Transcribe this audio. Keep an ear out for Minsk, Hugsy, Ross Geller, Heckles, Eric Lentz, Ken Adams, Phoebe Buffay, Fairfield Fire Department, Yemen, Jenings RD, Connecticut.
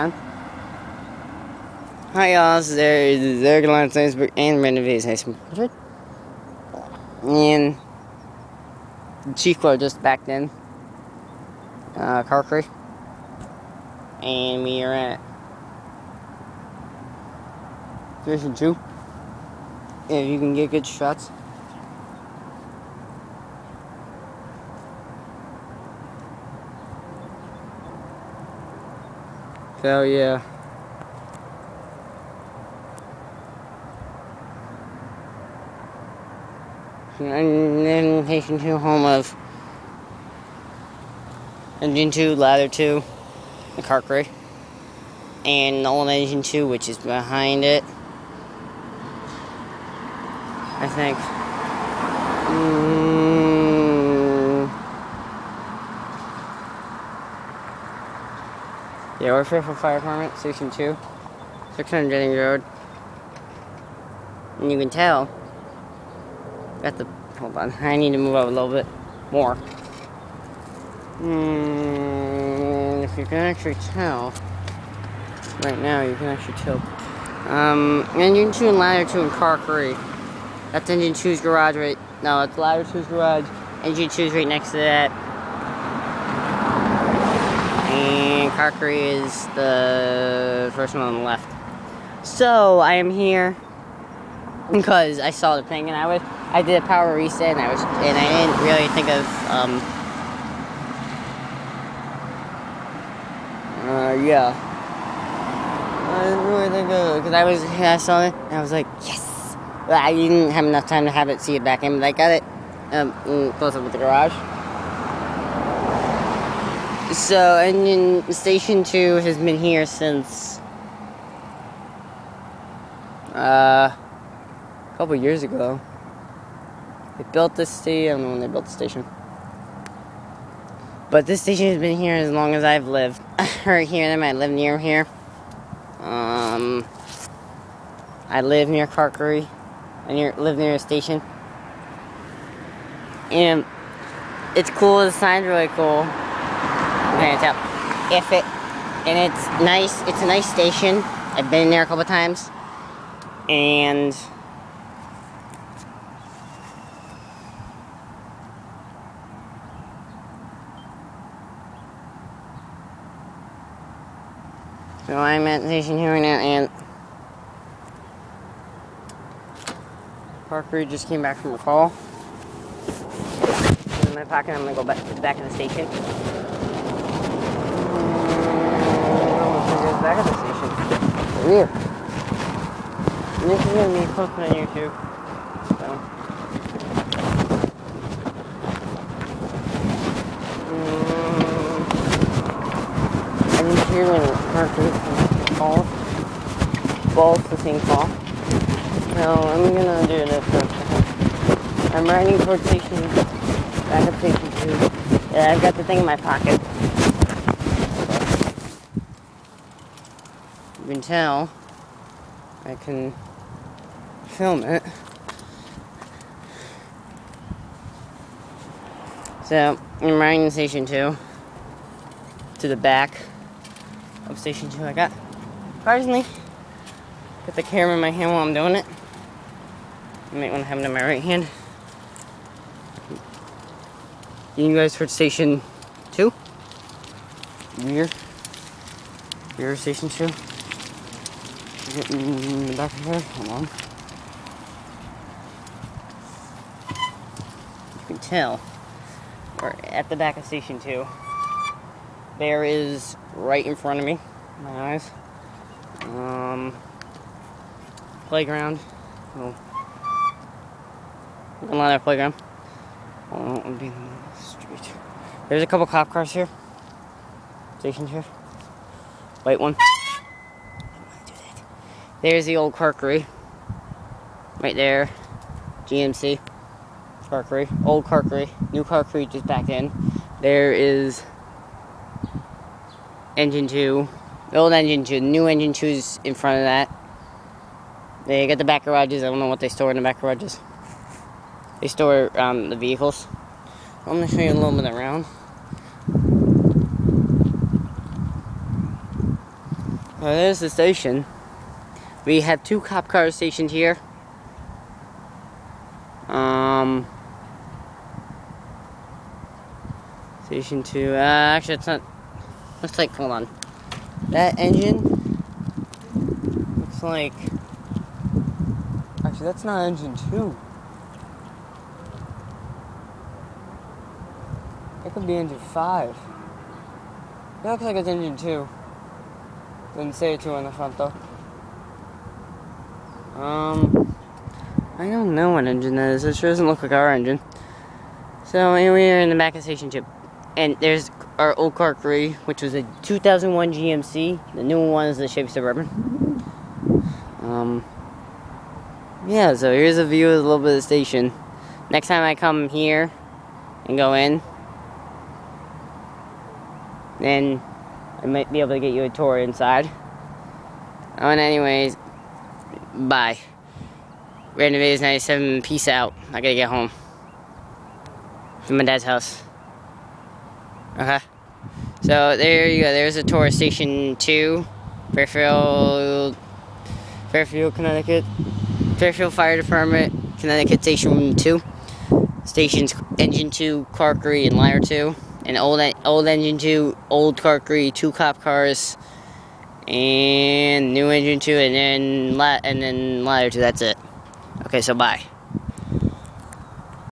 on. Hi y'all, this is Eric Lentz, Facebook and Renovation. And the Chico just backed in. Car crash. And we are at Station 2. If you can get good shots. So yeah. And then Station 2, home of Engine 2, Ladder 2, the car crash, and Nolan Engine 2, which is behind it, I think. Yeah, we're Fairfield Fire Department, Station 2, 600 Jennings Road, and you can tell. Hold on, I need to move up a little bit more. If you can actually tell, right now you can actually tell. Engine 2 and Ladder 2 and Car 3. That's Engine 2's garage right... No, it's Ladder 2's garage. Engine 2's right next to that. And Car 3 is the first one on the left. So, I am here because I saw the thing and I did a power reset and I didn't really think of I didn't really think of it because I saw it and I was like, yes. But I didn't have enough time to have it see it back in, but I got it close up with the garage. So Engine Station 2 has been here since a couple years ago. They built this station, I don't know when they built the station. But this station has been here as long as I've lived. Right here, and I live near here. I live near Carkery. I live near a station. And it's cool, the sign's really cool. I'm trying to tell. And it's nice, it's a nice station. I've been there a couple times. And so I'm at Station 2 right now, and Parker just came back from a call. In my pocket, I'm gonna go back to the back of the station. Back of the station. Weird. And this is gonna be posted on YouTube. So. I didn't hear when Balls the same call. So I'm gonna do this first. I'm riding towards station, back up station 2. Yeah, I've got the thing in my pocket. You can tell I can film it. So I'm riding station 2 to the back. Station 2 I got. Personally, got the camera in my hand while I'm doing it. I might want to have it in my right hand. You guys heard Station 2? Here, Station 2. Getting the back of here. Hold on. You can tell we're at the back of Station 2. There is right in front of me, my eyes. Playground. Oh. Not that playground. Oh, I'm being on the street. There's a couple cop cars here. Station here. White one. There's the old Carkery. Right there. GMC. Carkery. Old Carkery. New Carkery just back in. There is Engine 2, the old Engine 2, the new Engine 2 is in front of that. They got the back garages, I don't know what they store in the back garages. They store the vehicles. I'm going to show you a little bit around. Well, there's the station. We have two cop cars stationed here. Station 2, actually it's not, looks like, hold on. That engine looks like, actually that's not engine 2. It could be engine 5. It looks like it's engine 2. Didn't say 2 on the front though. I don't know what engine that is. It sure doesn't look like our engine. So, and we are in the back of Station 2. And there's our old car 3, which was a 2001 GMC. The new one is the Chevy Suburban. Yeah, so here's a view of a little bit of the station. Next time I come here and go in, then I might be able to get you a tour inside. Oh, and anyways, bye. Random Videos 97, peace out. I gotta get home. From my dad's house. Okay. So there you go, there's a tour of Station 2, Fairfield, Connecticut. Fairfield Fire Department, Connecticut Station 2. Stations Engine 2, Car 3, and Liar 2. And old Engine 2, old Car 3, two cop cars. And new Engine 2, and then Liar 2, that's it. Okay, so bye.